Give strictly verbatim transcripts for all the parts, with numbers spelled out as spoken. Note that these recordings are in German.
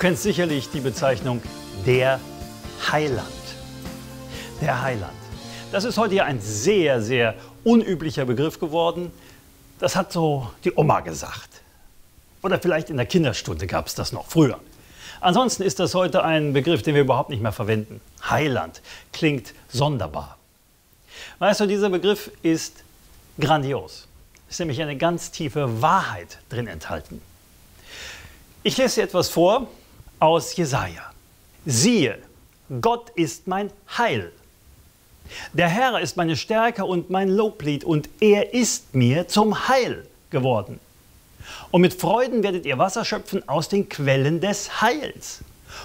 kennst sicherlich die Bezeichnung der Heiland. Der Heiland. Das ist heute ja ein sehr, sehr unüblicher Begriff geworden. Das hat so die Oma gesagt. Oder vielleicht in der Kinderstunde gab es das noch früher. Ansonsten ist das heute ein Begriff, den wir überhaupt nicht mehr verwenden. Heiland klingt sonderbar. Weißt du, dieser Begriff ist grandios. Es ist nämlich eine ganz tiefe Wahrheit drin enthalten. Ich lese dir etwas vor aus Jesaja. Siehe, Gott ist mein Heil. Der Herr ist meine Stärke und mein Loblied, und er ist mir zum Heil geworden. Und mit Freuden werdet ihr Wasser schöpfen aus den Quellen des Heils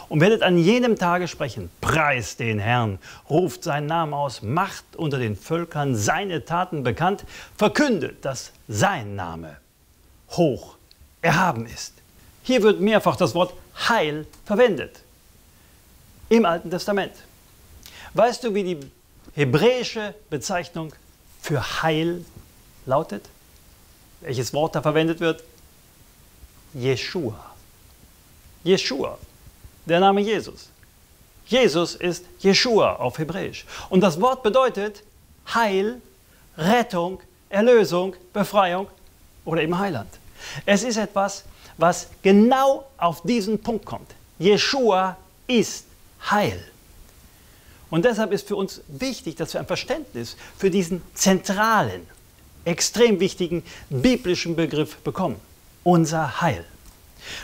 und werdet an jenem Tage sprechen: Preist den Herrn, ruft seinen Namen aus, macht unter den Völkern seine Taten bekannt, verkündet, dass sein Name hoch erhaben ist. Hier wird mehrfach das Wort Heil verwendet im Alten Testament. Weißt du, wie die hebräische Bezeichnung für Heil lautet? Welches Wort da verwendet wird? Jeschua. Jeschua, der Name Jesus. Jesus ist Jeschua auf Hebräisch. Und das Wort bedeutet Heil, Rettung, Erlösung, Befreiung oder eben Heiland. Es ist etwas, was genau auf diesen Punkt kommt. Jeschua ist Heil. Und deshalb ist für uns wichtig, dass wir ein Verständnis für diesen zentralen, extrem wichtigen biblischen Begriff bekommen. Unser Heil.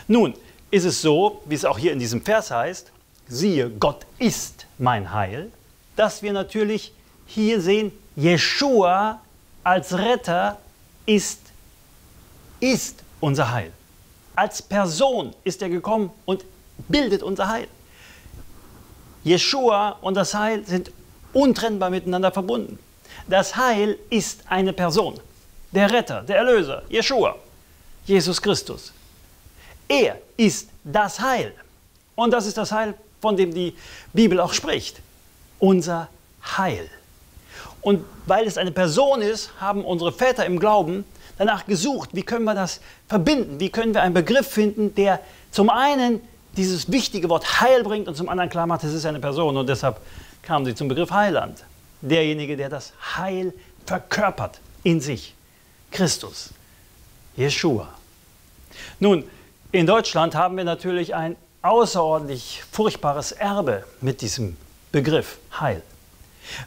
Nun ist es so, wie es auch hier in diesem Vers heißt, siehe, Gott ist mein Heil, dass wir natürlich hier sehen, Jeschua als Retter ist, ist unser Heil. Als Person ist er gekommen und bildet unser Heil. Jeschua und das Heil sind untrennbar miteinander verbunden. Das Heil ist eine Person, der Retter, der Erlöser, Jeschua, Jesus Christus. Er ist das Heil. Und das ist das Heil, von dem die Bibel auch spricht. Unser Heil. Und weil es eine Person ist, haben unsere Väter im Glauben danach gesucht, wie können wir das verbinden, wie können wir einen Begriff finden, der zum einen dieses wichtige Wort Heil bringt und zum anderen klar macht, es ist eine Person. Und deshalb kamen sie zum Begriff Heiland. Derjenige, der das Heil verkörpert in sich. Christus. Jeschua. Nun, in Deutschland haben wir natürlich ein außerordentlich furchtbares Erbe mit diesem Begriff Heil.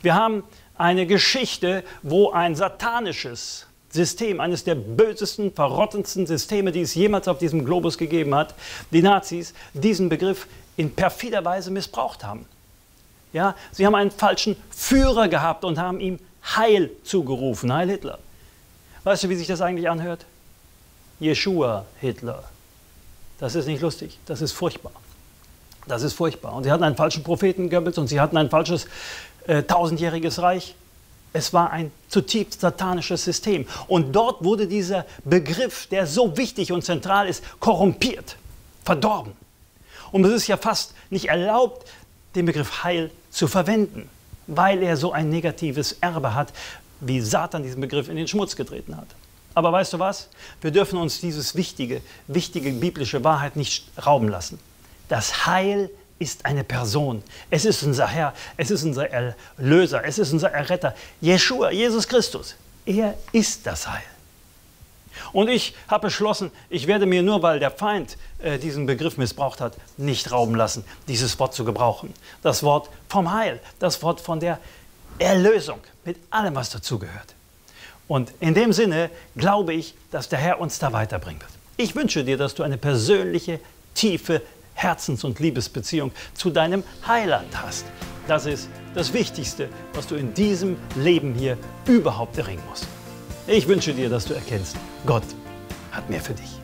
Wir haben eine Geschichte, wo ein satanisches System, eines der bösesten, verrottendsten Systeme, die es jemals auf diesem Globus gegeben hat, die Nazis, diesen Begriff in perfider Weise missbraucht haben. Ja, sie haben einen falschen Führer gehabt und haben ihm Heil zugerufen, Heil Hitler. Weißt du, wie sich das eigentlich anhört? Jeschua Hitler. Das ist nicht lustig, das ist furchtbar. Das ist furchtbar. Und sie hatten einen falschen Propheten, Goebbels, und sie hatten ein falsches äh, tausendjähriges Reich. Es war ein zutiefst satanisches System. Und dort wurde dieser Begriff, der so wichtig und zentral ist, korrumpiert, verdorben. Und es ist ja fast nicht erlaubt, den Begriff Heil zu verwenden, weil er so ein negatives Erbe hat, wie Satan diesen Begriff in den Schmutz getreten hat. Aber weißt du was? Wir dürfen uns dieses wichtige, wichtige biblische Wahrheit nicht rauben lassen. Das Heil ist eine Person. Es ist unser Herr, es ist unser Erlöser, es ist unser Erretter. Jeschua, Jesus Christus, er ist das Heil. Und ich habe beschlossen, ich werde mir nur, weil der Feind äh, diesen Begriff missbraucht hat, nicht rauben lassen, dieses Wort zu gebrauchen. Das Wort vom Heil, das Wort von der Erlösung, mit allem, was dazugehört. Und in dem Sinne glaube ich, dass der Herr uns da weiterbringen wird. Ich wünsche dir, dass du eine persönliche, tiefe Herzens- und Liebesbeziehung zu deinem Heiland hast. Das ist das Wichtigste, was du in diesem Leben hier überhaupt erringen musst. Ich wünsche dir, dass du erkennst, Gott hat mehr für dich.